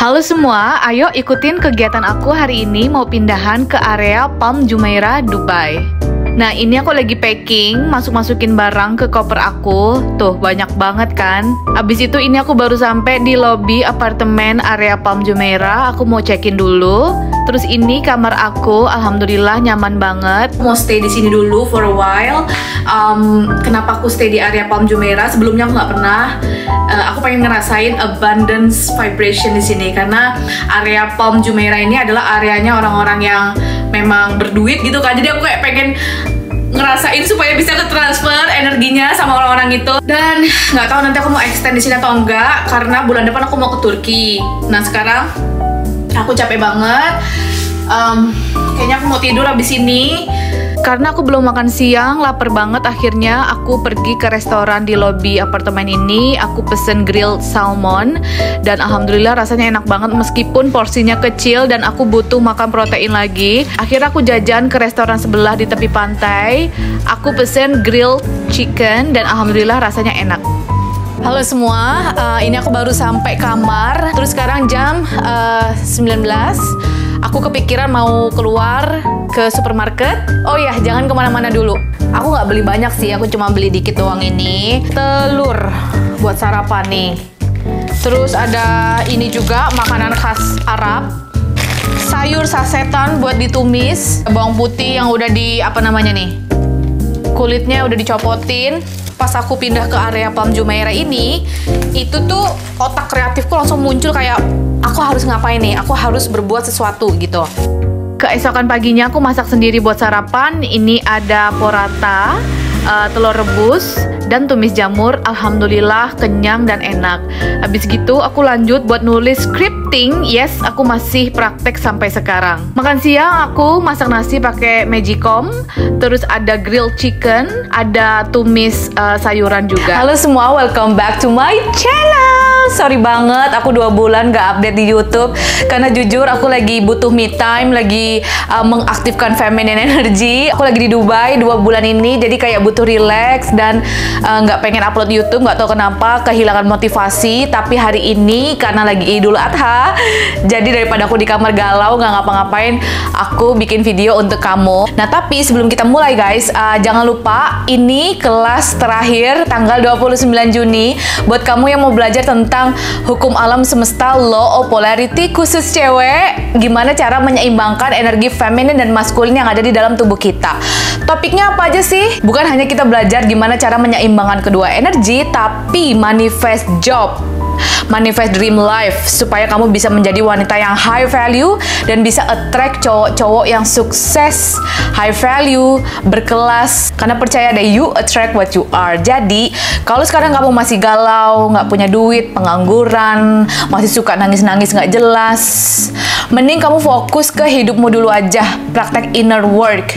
Halo semua, ayo ikutin kegiatan aku hari ini mau pindahan ke area Palm Jumeirah, Dubai. Nah, ini aku lagi packing, masuk-masukin barang ke koper aku. Tuh, banyak banget kan? Abis itu ini aku baru sampai di lobi apartemen area Palm Jumeirah. Aku mau check-in dulu. Terus ini kamar aku, alhamdulillah nyaman banget. Mau stay di sini dulu for a while. Kenapa aku stay di area Palm Jumeirah? Sebelumnya aku nggak pernah. Aku pengen ngerasain abundance vibration di sini karena area Palm Jumeirah ini adalah areanya orang-orang yang memang berduit gitu kan. Jadi aku kayak pengen ngerasain supaya bisa ketransfer energinya sama orang-orang itu. Dan nggak tahu nanti aku mau extend di sini atau enggak karena bulan depan aku mau ke Turki. Nah sekarang aku capek banget. Kayaknya aku mau tidur abis ini. Karena aku belum makan siang, lapar banget, akhirnya aku pergi ke restoran di lobi apartemen ini. Aku pesen grilled salmon dan alhamdulillah rasanya enak banget meskipun porsinya kecil dan aku butuh makan protein lagi. Akhirnya aku jajan ke restoran sebelah di tepi pantai. Aku pesen grilled chicken dan alhamdulillah rasanya enak. Halo semua, ini aku baru sampai kamar. Terus sekarang jam 19. Aku kepikiran mau keluar ke supermarket. Oh iya, jangan kemana-mana dulu. Aku nggak beli banyak sih, aku cuma beli dikit doang ini. Telur buat sarapan nih. Terus ada ini juga, makanan khas Arab. Sayur sasetan buat ditumis. Bawang putih yang udah di, kulitnya udah dicopotin. Pas aku pindah ke area Palm Jumeirah ini, itu tuh otak kreatifku langsung muncul kayak, aku harus ngapain nih, aku harus berbuat sesuatu gitu. Keesokan paginya aku masak sendiri buat sarapan. Ini ada porata, telur rebus, dan tumis jamur. Alhamdulillah kenyang dan enak. Habis gitu aku lanjut buat nulis scripting. Yes, aku masih praktek sampai sekarang. Makan siang aku masak nasi pakai magicom. Terus ada grilled chicken, ada tumis sayuran juga. Halo semua, welcome back to my channel. Sorry banget, aku 2 bulan gak update di YouTube karena jujur aku lagi butuh me time, lagi mengaktifkan feminine energy. Aku lagi di Dubai 2 bulan ini, jadi kayak butuh relax dan gak pengen upload YouTube. Gak tahu kenapa kehilangan motivasi. Tapi hari ini karena lagi Idul Adha, jadi daripada aku di kamar galau gak ngapa-ngapain, aku bikin video untuk kamu. Nah tapi sebelum kita mulai guys, jangan lupa ini kelas terakhir tanggal 29 Juni buat kamu yang mau belajar tentang hukum alam semesta, law of polarity, khusus cewek, gimana cara menyeimbangkan energi feminin dan maskulin yang ada di dalam tubuh kita. Topiknya apa aja sih? Bukan hanya kita belajar gimana cara menyeimbangkan kedua energi, tapi manifest job, manifest dream life, supaya kamu bisa menjadi wanita yang high value dan bisa attract cowok-cowok yang sukses, high value, berkelas. Karena percaya deh, you attract what you are. Jadi kalau sekarang kamu masih galau, nggak punya duit, pengangguran, masih suka nangis-nangis nggak jelas, mending kamu fokus ke hidupmu dulu aja, praktek inner work,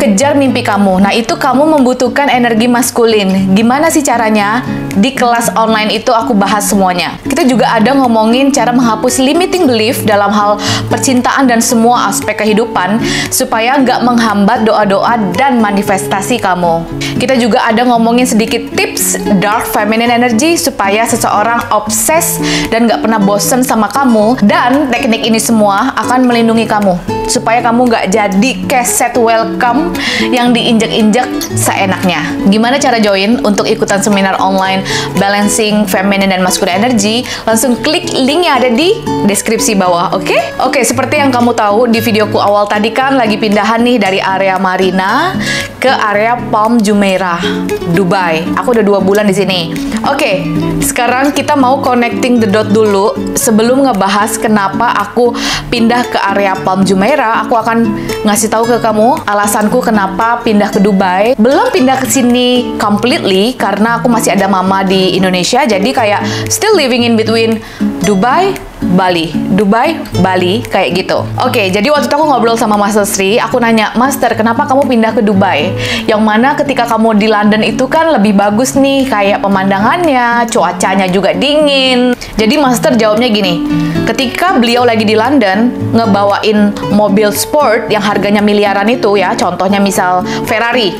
kejar mimpi kamu. Nah itu kamu membutuhkan energi maskulin. Gimana sih caranya? Di kelas online itu aku bahas semuanya. Kita juga ada ngomongin cara menghapus limiting belief dalam hal percintaan dan semua aspek kehidupan supaya nggak menghambat doa-doa dan manifestasi kamu. Kita juga ada ngomongin sedikit tips dark feminine energy supaya seseorang obses dan nggak pernah bosen sama kamu. Dan teknik ini semua akan melindungi kamu supaya kamu nggak jadi keset welcome yang diinjak-injak seenaknya. Gimana cara join untuk ikutan seminar online Balancing Feminine dan Masculine Energy? Langsung klik link yang ada di deskripsi bawah, oke? Oke, seperti yang kamu tahu di videoku awal tadi kan lagi pindahan nih dari area Marina ke area Palm Jumeirah, Dubai. Aku udah 2 bulan di sini. Oke, sekarang kita mau connecting the dot dulu. Sebelum ngebahas kenapa aku pindah ke area Palm Jumeirah, aku akan ngasih tahu ke kamu alasanku kenapa pindah ke Dubai. Belum pindah ke sini completely karena aku masih ada mama di Indonesia. Jadi kayak still living in between Dubai, Bali, Dubai, Bali, kayak gitu. Oke, jadi waktu itu aku ngobrol sama Master Sri. Aku nanya, Master, kenapa kamu pindah ke Dubai? Yang mana ketika kamu di London itu kan lebih bagus nih, kayak pemandangannya, cuacanya juga dingin. Jadi Master jawabnya gini, ketika beliau lagi di London ngebawain mobil sport yang harganya miliaran itu ya, contohnya misal Ferrari,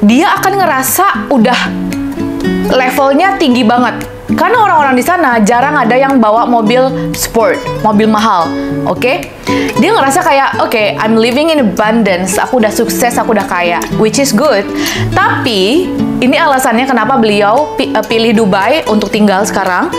dia akan ngerasa udah levelnya tinggi banget. Karena orang-orang di sana jarang ada yang bawa mobil sport, mobil mahal, oke? Dia ngerasa kayak, oke, I'm living in abundance, aku udah sukses, aku udah kaya, which is good. Tapi, ini alasannya kenapa beliau pilih Dubai untuk tinggal sekarang.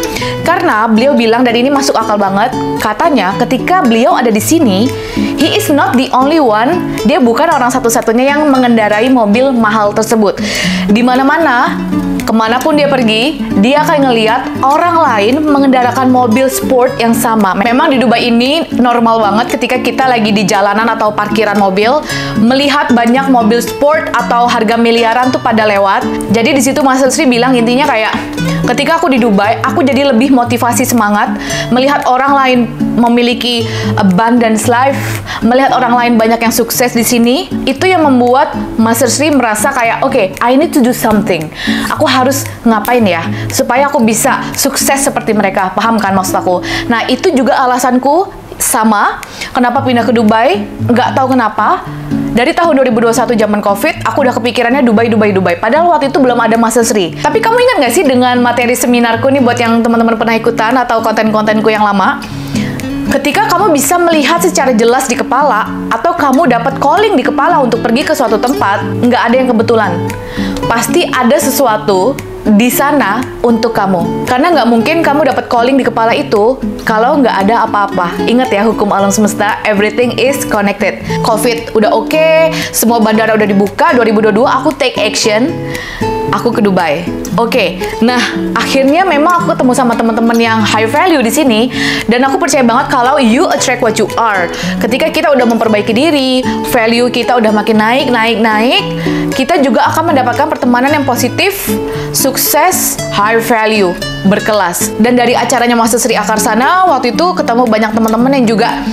Karena beliau bilang, dan ini masuk akal banget, katanya ketika beliau ada di sini, he is not the only one, dia bukan orang satu-satunya yang mengendarai mobil mahal tersebut. Di mana-mana, kemanapun dia pergi, dia akan ngeliat orang lain mengendarakan mobil sport yang sama. Memang di Dubai ini normal banget ketika kita lagi di jalanan atau parkiran mobil, melihat banyak mobil sport atau harga miliaran tuh pada lewat. Jadi di situ Master Sri bilang intinya kayak, ketika aku di Dubai, aku jadi lebih motivasi semangat melihat orang lain memiliki abundance life, melihat orang lain banyak yang sukses di sini. Itu yang membuat Master Sri merasa kayak, oke, I need to do something. Aku harus ngapain ya supaya aku bisa sukses seperti mereka, paham kan maksud aku? Nah, itu juga alasanku sama kenapa pindah ke Dubai. Nggak tahu kenapa dari tahun 2021 zaman Covid, aku udah kepikirannya Dubai. Padahal waktu itu belum ada Master Sri. Tapi kamu ingat nggak sih dengan materi seminarku nih buat yang teman-teman pernah ikutan atau konten-kontenku yang lama? Ketika kamu bisa melihat secara jelas di kepala atau kamu dapat calling di kepala untuk pergi ke suatu tempat, nggak ada yang kebetulan. Pasti ada sesuatu di sana untuk kamu. Karena nggak mungkin kamu dapat calling di kepala itu kalau nggak ada apa-apa. Ingat ya hukum alam semesta, everything is connected. Covid udah oke, semua bandara udah dibuka, 2022 aku take action, aku ke Dubai. Oke, nah akhirnya memang aku ketemu sama teman-teman yang high value di sini, dan aku percaya banget kalau you attract what you are. Ketika kita udah memperbaiki diri, value kita udah makin naik, kita juga akan mendapatkan pertemanan yang positif, sukses, high value, berkelas. Dan dari acaranya Master Sri Akarsana, waktu itu ketemu banyak teman-teman yang juga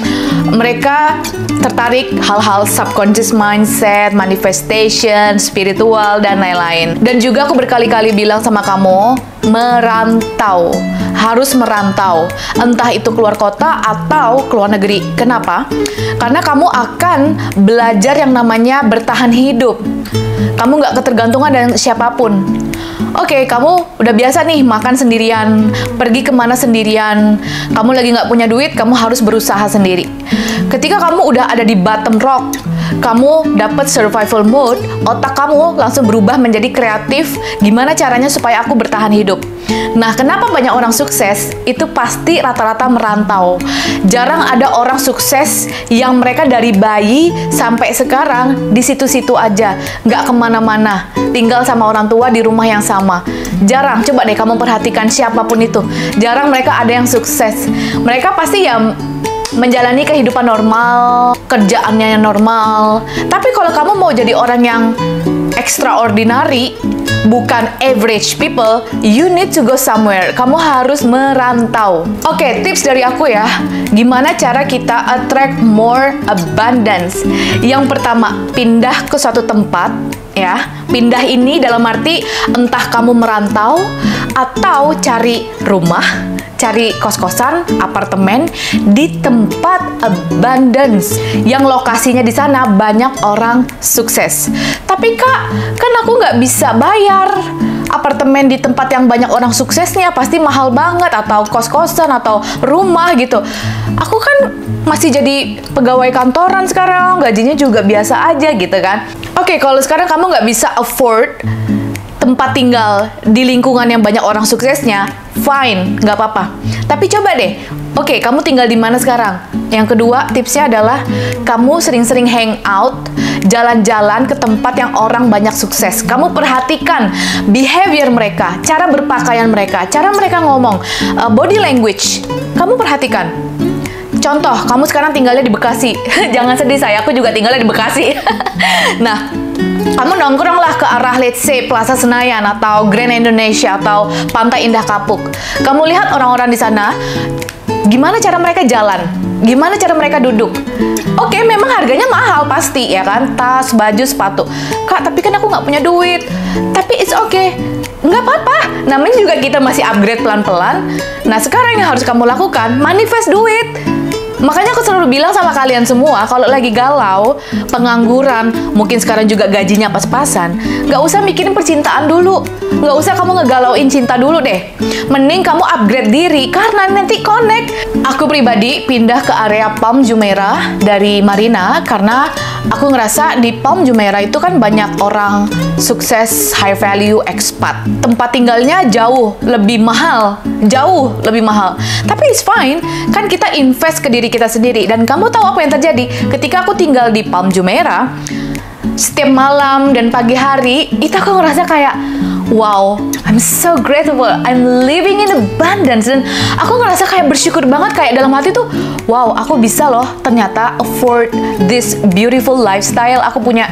mereka tertarik hal-hal subconscious mindset, manifestation, spiritual, dan lain-lain. Dan juga aku berkali-kali bilang sama kamu, merantau. Harus merantau. Entah itu keluar kota atau keluar negeri. Kenapa? Karena kamu akan belajar yang namanya bertahan hidup. Kamu nggak ketergantungan dengan siapapun. Oke, kamu udah biasa nih makan sendirian, pergi kemana sendirian. Kamu lagi nggak punya duit, kamu harus berusaha sendiri. Ketika kamu udah ada di bottom rock, kamu dapat survival mode, otak kamu langsung berubah menjadi kreatif. Gimana caranya supaya aku bertahan hidup? Nah, kenapa banyak orang sukses? Itu pasti rata-rata merantau. Jarang ada orang sukses yang mereka dari bayi sampai sekarang di situ-situ aja, nggak kemana-mana, tinggal sama orang tua di rumah yang sama. Jarang, coba deh kamu perhatikan siapapun itu. Jarang mereka ada yang sukses. Mereka pasti ya menjalani kehidupan normal, kerjaannya yang normal. Tapi kalau kamu mau jadi orang yang extraordinary, bukan average people, you need to go somewhere. Kamu harus merantau. Oke, tips dari aku ya. Gimana cara kita attract more abundance? Yang pertama, pindah ke suatu tempat ya. Pindah ini dalam arti entah kamu merantau atau cari rumah, cari kos-kosan, apartemen di tempat abundance yang lokasinya di sana banyak orang sukses. Tapi Kak, kan aku nggak bisa bayar apartemen di tempat yang banyak orang suksesnya, pasti mahal banget, atau kos-kosan atau rumah gitu. Aku kan masih jadi pegawai kantoran sekarang, gajinya juga biasa aja gitu kan. Oke, kalau sekarang kamu nggak bisa afford tempat tinggal di lingkungan yang banyak orang suksesnya, fine, nggak apa-apa. Tapi coba deh, oke, kamu tinggal di mana sekarang? Yang kedua, tipsnya adalah kamu sering-sering hangout, jalan-jalan ke tempat yang orang banyak sukses. Kamu perhatikan behavior mereka, cara berpakaian mereka, cara mereka ngomong, body language. Kamu perhatikan. Contoh, kamu sekarang tinggalnya di Bekasi. Jangan sedih, saya, aku juga tinggalnya di Bekasi. Nah, kamu nongkrong lah ke arah let's say Plaza Senayan atau Grand Indonesia atau Pantai Indah Kapuk. Kamu lihat orang-orang di sana, gimana cara mereka jalan, gimana cara mereka duduk. Oke, memang harganya mahal pasti ya kan, tas, baju, sepatu. Kak, tapi kan aku nggak punya duit. Tapi it's okay, nggak apa-apa. Namanya juga kita masih upgrade pelan-pelan. Nah, sekarang yang harus kamu lakukan, manifest duit. Makanya aku selalu bilang sama kalian semua, kalau lagi galau, pengangguran, mungkin sekarang juga gajinya pas-pasan, nggak usah mikirin percintaan dulu. Nggak usah kamu ngegalauin cinta dulu deh. Mending kamu upgrade diri, karena nanti connect. Aku pribadi pindah ke area Palm Jumeirah dari Marina, karena aku ngerasa di Palm Jumeirah itu kan banyak orang sukses high value expat. Tempat tinggalnya jauh lebih mahal. Jauh lebih mahal. Tapi it's fine, kan kita invest ke diri kita sendiri. Dan kamu tahu apa yang terjadi ketika aku tinggal di Palm Jumeirah? Setiap malam dan pagi hari itu aku ngerasa kayak wow, I'm so grateful, I'm living in abundance. Dan aku ngerasa kayak bersyukur banget, kayak dalam hati tuh wow, aku bisa loh ternyata afford this beautiful lifestyle. Aku punya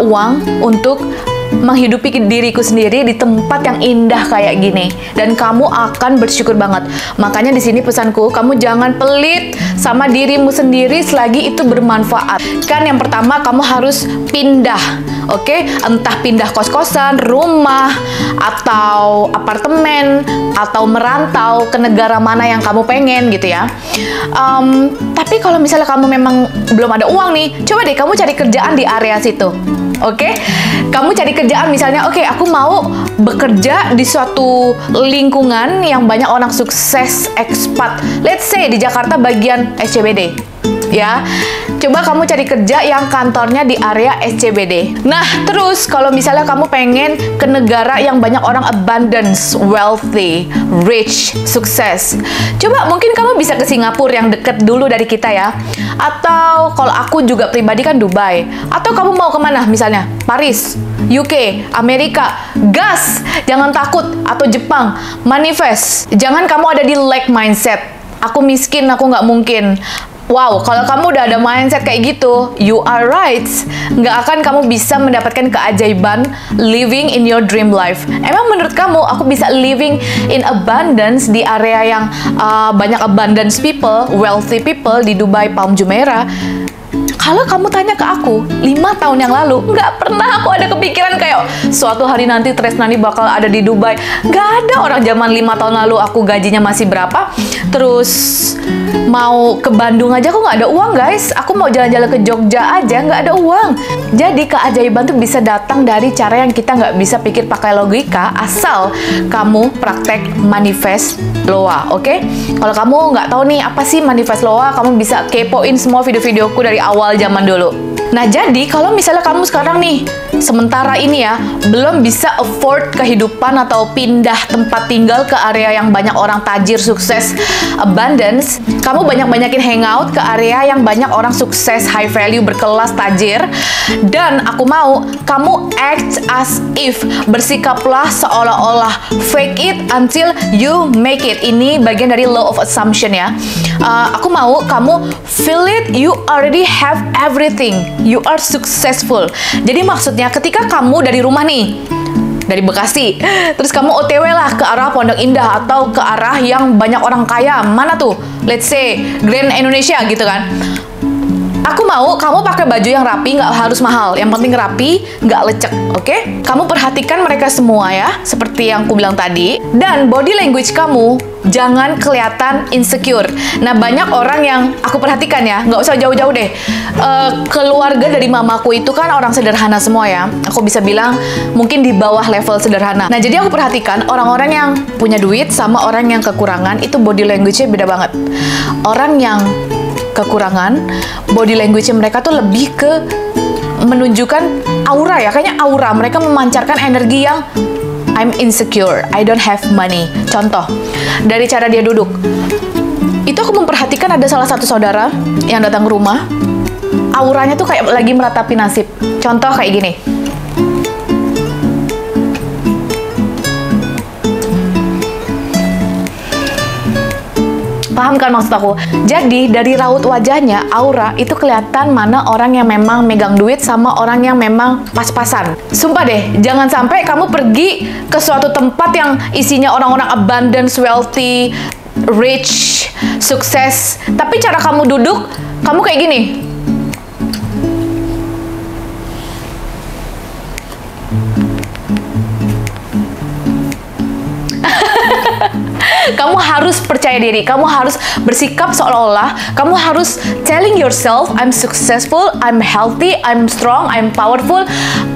uang untuk menghidupi diriku sendiri di tempat yang indah kayak gini, dan kamu akan bersyukur banget. Makanya di sini pesanku, kamu jangan pelit sama dirimu sendiri selagi itu bermanfaat. Kan yang pertama kamu harus pindah, oke? Entah pindah kos-kosan, rumah, atau apartemen, atau merantau ke negara mana yang kamu pengen gitu ya. Tapi kalau misalnya kamu memang belum ada uang nih, coba deh kamu cari kerjaan di area situ. Oke, kamu cari kerjaan misalnya, oke, aku mau bekerja di suatu lingkungan yang banyak orang sukses ekspat. Let's say di Jakarta bagian SCBD, ya. Coba kamu cari kerja yang kantornya di area SCBD. Nah, terus kalau misalnya kamu pengen ke negara yang banyak orang abundance, wealthy, rich, sukses, coba mungkin kamu bisa ke Singapura yang deket dulu dari kita ya. Atau kalau aku juga pribadi kan Dubai. Atau kamu mau kemana misalnya? Paris, UK, Amerika. Gas, jangan takut. Atau Jepang, manifest. Jangan kamu ada di lack mindset. Aku miskin, aku nggak mungkin. Wow, kalau kamu udah ada mindset kayak gitu, you are right. Nggak akan kamu bisa mendapatkan keajaiban living in your dream life. Emang menurut kamu aku bisa living in abundance di area yang banyak abundance people, wealthy people di Dubai Palm Jumeirah? Kalau kamu tanya ke aku, 5 tahun yang lalu, nggak pernah aku ada kepikiran kayak suatu hari nanti Tresnany bakal ada di Dubai. Nggak ada orang zaman 5 tahun lalu aku gajinya masih berapa. Terus mau ke Bandung aja aku nggak ada uang guys. Aku mau jalan-jalan ke Jogja aja nggak ada uang. Jadi keajaiban tuh bisa datang dari cara yang kita nggak bisa pikir pakai logika, asal kamu praktek manifest LOA, oke? Kalau kamu nggak tahu nih apa sih manifest LOA, kamu bisa kepoin semua video-videoku dari awal zaman dulu. Nah, jadi kalau misalnya kamu sekarang nih sementara ini ya belum bisa afford kehidupan atau pindah tempat tinggal ke area yang banyak orang tajir, sukses, abundance, kamu banyak-banyakin hangout ke area yang banyak orang sukses, high value, berkelas, tajir. Dan aku mau kamu act as if, bersikaplah seolah-olah, fake it until you make it. Ini bagian dari law of assumption ya. Aku mau kamu feel it, you already have everything, you are successful. Jadi maksudnya ketika kamu dari rumah nih, dari Bekasi, terus kamu OTW lah ke arah Pondok Indah atau ke arah yang banyak orang kaya, mana tuh? Let's say Grand Indonesia gitu kan. Aku mau kamu pakai baju yang rapi, nggak harus mahal. Yang penting rapi, nggak lecek, oke? Kamu perhatikan mereka semua ya, seperti yang aku bilang tadi. Dan body language kamu jangan kelihatan insecure. Nah, banyak orang yang aku perhatikan ya, nggak usah jauh-jauh deh. Keluarga dari mamaku itu kan orang sederhana semua ya. Aku bisa bilang mungkin di bawah level sederhana. Nah, jadi aku perhatikan orang-orang yang punya duit sama orang yang kekurangan itu body language-nya beda banget. Orang yang kekurangan, body language mereka tuh lebih ke menunjukkan aura ya, kayaknya aura. Mereka memancarkan energi yang I'm insecure, I don't have money. Contoh, dari cara dia duduk. Itu aku memperhatikan ada salah satu saudara yang datang ke rumah, auranya tuh kayak lagi meratapi nasib. Contoh kayak gini. Paham kan maksud aku? Jadi dari raut wajahnya, aura itu kelihatan mana orang yang memang megang duit sama orang yang memang pas-pasan. Sumpah deh, jangan sampai kamu pergi ke suatu tempat yang isinya orang-orang abundance, wealthy, rich, sukses, tapi cara kamu duduk, kamu kayak gini. Kamu harus percaya diri, kamu harus bersikap seolah-olah, kamu harus telling yourself, I'm successful, I'm healthy, I'm strong, I'm powerful,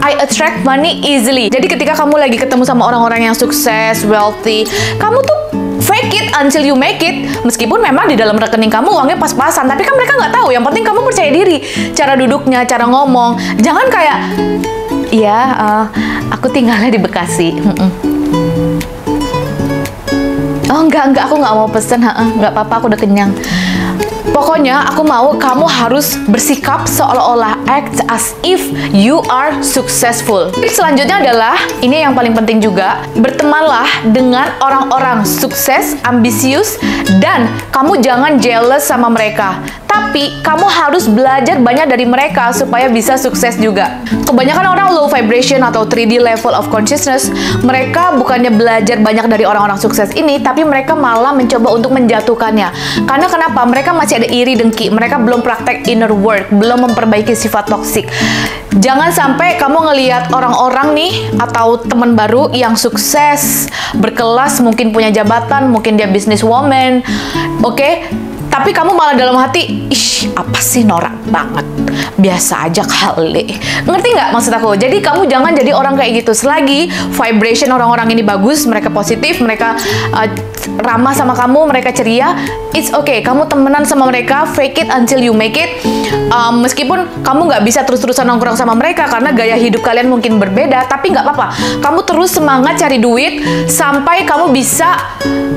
I attract money easily. Jadi ketika kamu lagi ketemu sama orang-orang yang sukses, wealthy, kamu tuh fake it until you make it. Meskipun memang di dalam rekening kamu uangnya pas-pasan, tapi kan mereka nggak tahu. Yang penting kamu percaya diri, cara duduknya, cara ngomong. Jangan kayak, ya aku tinggalnya di Bekasi. Oh enggak, aku nggak mau pesen. Nggak apa-apa, aku udah kenyang. Pokoknya aku mau kamu harus bersikap seolah-olah, act as if you are successful. Tips selanjutnya adalah, ini yang paling penting juga, bertemanlah dengan orang-orang sukses, ambisius, dan kamu jangan jealous sama mereka. Tapi kamu harus belajar banyak dari mereka supaya bisa sukses juga. Kebanyakan orang low vibration atau 3D level of consciousness, mereka bukannya belajar banyak dari orang-orang sukses ini, tapi mereka malah mencoba untuk menjatuhkannya. Karena kenapa? Mereka masih ada iri dengki, mereka belum praktek inner work, belum memperbaiki sifat toksik. Jangan sampai kamu ngelihat orang-orang nih atau teman baru yang sukses, berkelas, mungkin punya jabatan, mungkin dia businesswoman, oke? Tapi kamu malah dalam hati, ih apa sih norak banget, biasa aja kali. Ngerti nggak maksud aku? Jadi kamu jangan jadi orang kayak gitu. Selagi vibration orang-orang ini bagus, mereka positif, mereka ramah sama kamu, mereka ceria, it's okay. Kamu temenan sama mereka, fake it until you make it. Meskipun kamu nggak bisa terus-terusan nongkrong sama mereka karena gaya hidup kalian mungkin berbeda, tapi nggak apa-apa. Kamu terus semangat cari duit sampai kamu bisa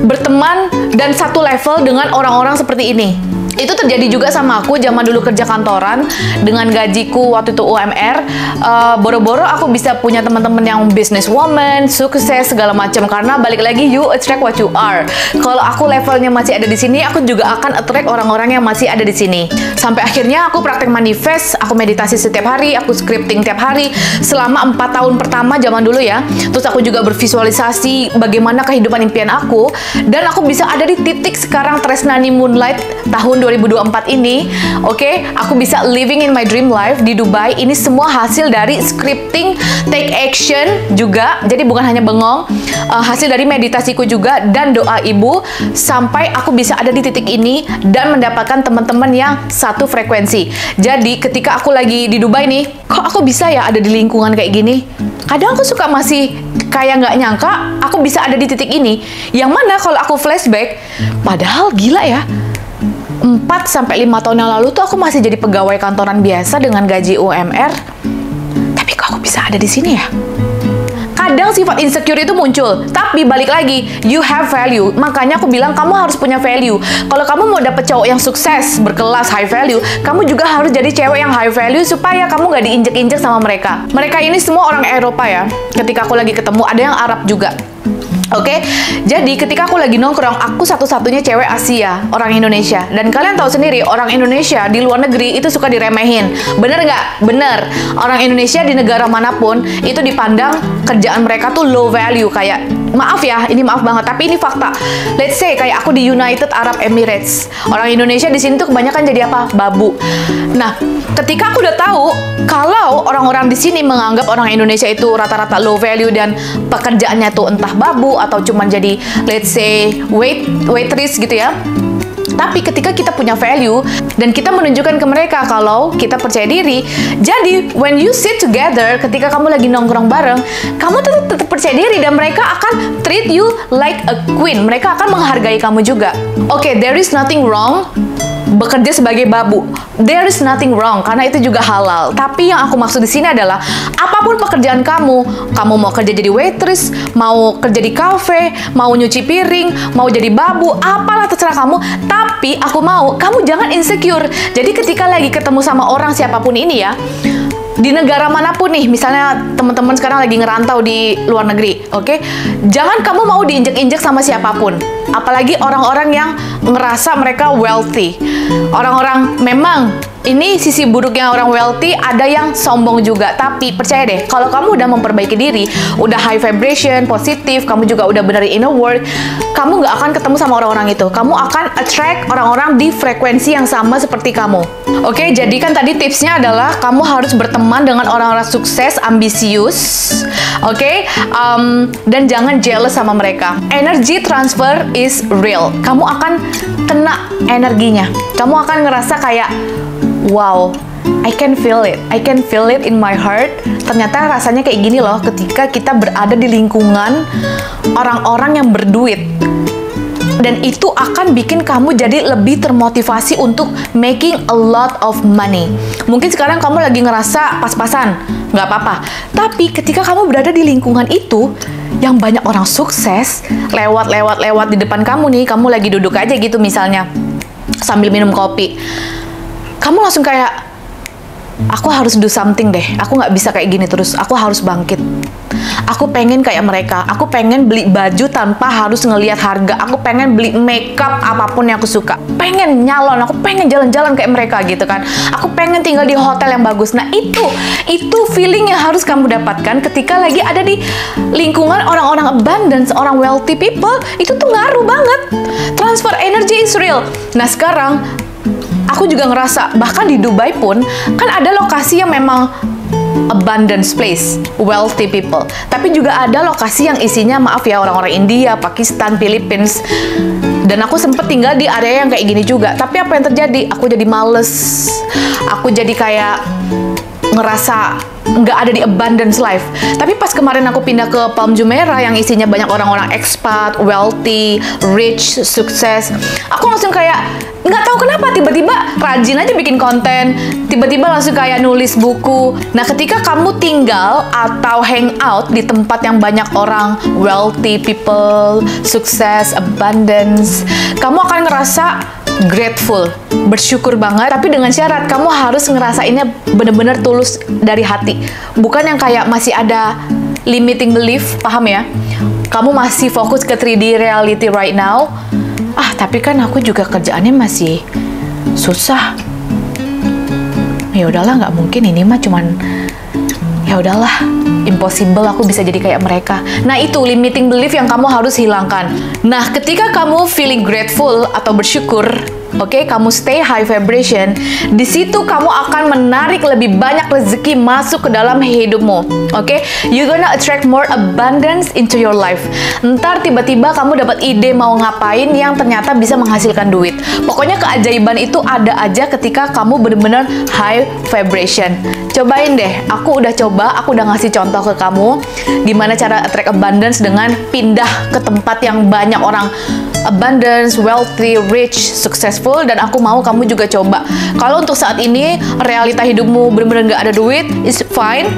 berteman dan satu level dengan orang-orang seperti ini. Itu terjadi juga sama aku zaman dulu kerja kantoran. Dengan gajiku waktu itu UMR, boro-boro aku bisa punya teman-teman yang businesswoman, sukses segala macam. Karena balik lagi, you attract what you are. Kalau aku levelnya masih ada di sini, aku juga akan attract orang-orang yang masih ada di sini. Sampai akhirnya aku praktek manifest, aku meditasi setiap hari, aku scripting tiap hari selama 4 tahun pertama zaman dulu ya. Terus aku juga bervisualisasi bagaimana kehidupan impian aku, dan aku bisa ada di titik sekarang Tresnany Moonlight tahun 2024 ini, oke, aku bisa living in my dream life di Dubai. Ini semua hasil dari scripting, take action juga. Jadi bukan hanya bengong, hasil dari meditasiku juga dan doa ibu, sampai aku bisa ada di titik ini dan mendapatkan teman-teman yang satu frekuensi. Jadi ketika aku lagi di Dubai nih, kok aku bisa ya ada di lingkungan kayak gini? Kadang aku suka masih kayak nggak nyangka aku bisa ada di titik ini. Yang mana kalau aku flashback, padahal gila ya, 4-5 tahun yang lalu tuh aku masih jadi pegawai kantoran biasa dengan gaji UMR. Tapi kok aku bisa ada di sini ya? Kadang sifat insecure itu muncul, tapi balik lagi, you have value. Makanya aku bilang kamu harus punya value. Kalau kamu mau dapet cowok yang sukses, berkelas, high value, kamu juga harus jadi cewek yang high value supaya kamu nggak diinjek-injek sama mereka. Mereka ini semua orang Eropa ya. Ketika aku lagi ketemu, ada yang Arab juga. Oke, jadi ketika aku lagi nongkrong, aku satu-satunya cewek Asia, orang Indonesia. Dan kalian tahu sendiri, orang Indonesia di luar negeri itu suka diremehin. Bener nggak? Bener. Orang Indonesia di negara manapun itu dipandang kerjaan mereka tuh low value. Kayak, maaf ya, ini maaf banget, tapi ini fakta. Let's say kayak aku di United Arab Emirates. Orang Indonesia di sini tuh kebanyakan jadi apa? Babu. Nah, ketika aku udah tahu kalau orang-orang di sini menganggap orang Indonesia itu rata-rata low value dan pekerjaannya tuh entah babu atau cuman jadi let's say waitress gitu ya. Tapi ketika kita punya value dan kita menunjukkan ke mereka kalau kita percaya diri, jadi when you sit together, ketika kamu lagi nongkrong bareng, kamu tetap percaya diri dan mereka akan treat you like a queen. Mereka akan menghargai kamu juga. Oke, there is nothing wrong bekerja sebagai babu. There is nothing wrong, karena itu juga halal. Tapi yang aku maksud di sini adalah apapun pekerjaan kamu mau kerja jadi waitress, mau kerja di cafe, mau nyuci piring, mau jadi babu, apalah terserah kamu. Tapi aku mau kamu jangan insecure. Jadi ketika lagi ketemu sama orang siapapun ini ya, di negara manapun nih, misalnya teman-teman sekarang lagi ngerantau di luar negeri, oke? Jangan kamu mau diinjek-injek sama siapapun. Apalagi orang-orang yang ngerasa mereka wealthy. Orang-orang memang Ini sisi buruknya orang wealthy, ada yang sombong juga. Tapi percaya deh, kalau kamu udah memperbaiki diri, udah high vibration, positif, kamu juga udah benerin inner work, kamu nggak akan ketemu sama orang-orang itu. Kamu akan attract orang-orang di frekuensi yang sama seperti kamu. Oke, jadi kan tadi tipsnya adalah kamu harus berteman dengan orang-orang sukses, ambisius, oke, dan jangan jealous sama mereka. Energy transfer is real. Kamu akan kena energinya. Kamu akan ngerasa kayak, wow, I can feel it in my heart. Ternyata rasanya kayak gini loh ketika kita berada di lingkungan orang-orang yang berduit. Dan itu akan bikin kamu jadi lebih termotivasi untuk making a lot of money. Mungkin sekarang kamu lagi ngerasa pas-pasan, nggak apa-apa. Tapi ketika kamu berada di lingkungan itu, yang banyak orang sukses, lewat di depan kamu nih, kamu lagi duduk aja gitu misalnya, sambil minum kopi. Kamu langsung kayak, aku harus do something deh, aku nggak bisa kayak gini terus, aku harus bangkit. Aku pengen kayak mereka, aku pengen beli baju tanpa harus ngelihat harga, aku pengen beli makeup apapun yang aku suka, pengen nyalon, aku pengen jalan-jalan kayak mereka gitu kan, aku pengen tinggal di hotel yang bagus. Nah itu feeling yang harus kamu dapatkan ketika lagi ada di lingkungan orang-orang abundance, orang wealthy people, itu tuh ngaruh banget. Transfer energy is real. Nah sekarang, aku juga ngerasa, bahkan di Dubai pun, kan ada lokasi yang memang abundance place, wealthy people. Tapi juga ada lokasi yang isinya, maaf ya, orang-orang India, Pakistan, Philippines. Dan aku sempet tinggal di area yang kayak gini juga. Tapi apa yang terjadi? Aku jadi males. Aku jadi kayak ngerasa nggak ada di abundance life. Tapi pas kemarin aku pindah ke Palm Jumeirah yang isinya banyak orang-orang expat, wealthy, rich, sukses, aku langsung kayak nggak tahu kenapa tiba-tiba rajin aja bikin konten, tiba-tiba langsung kayak nulis buku. Nah ketika kamu tinggal atau hangout di tempat yang banyak orang wealthy people, sukses, abundance, kamu akan ngerasa grateful, bersyukur banget. Tapi dengan syarat kamu harus ngerasainnya bener-bener tulus dari hati, bukan yang kayak masih ada limiting belief, paham ya? Kamu masih fokus ke 3D reality right now. Ah, tapi kan aku juga kerjaannya masih susah. Ya udahlah, nggak mungkin ini mah, cuman ya udahlah, impossible aku bisa jadi kayak mereka. Nah itu limiting belief yang kamu harus hilangkan. Nah ketika kamu feeling grateful atau bersyukur, oke, kamu stay high vibration, di situ kamu akan menarik lebih banyak rezeki masuk ke dalam hidupmu. Oke, you gonna attract more abundance into your life. Ntar tiba-tiba kamu dapat ide mau ngapain yang ternyata bisa menghasilkan duit. Pokoknya keajaiban itu ada aja ketika kamu benar-benar high vibration. Cobain deh, aku udah coba, aku udah ngasih contoh ke kamu gimana cara attract abundance dengan pindah ke tempat yang banyak orang abundance, wealthy, rich, successful. Dan aku mau kamu juga coba. Kalau untuk saat ini realita hidupmu bener-bener nggak ada duit, it's fine,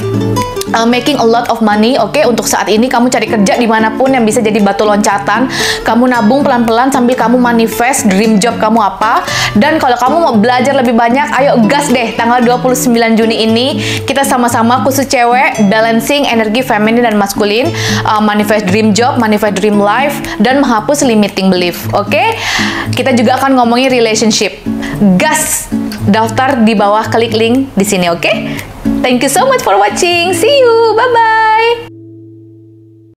making a lot of money. Oke, untuk saat ini kamu cari kerja dimanapun yang bisa jadi batu loncatan. Kamu nabung pelan-pelan sambil kamu manifest dream job kamu apa. Dan kalau kamu mau belajar lebih banyak, ayo gas deh, tanggal 29 Juni ini kita sama-sama khusus cewek, balancing energi feminin dan maskulin, manifest dream job, manifest dream life, dan menghapus limiting belief. Oke, kita juga akan ngomongin relationship. Gas, daftar di bawah, klik link di sini. Oke, thank you so much for watching. See you. Bye.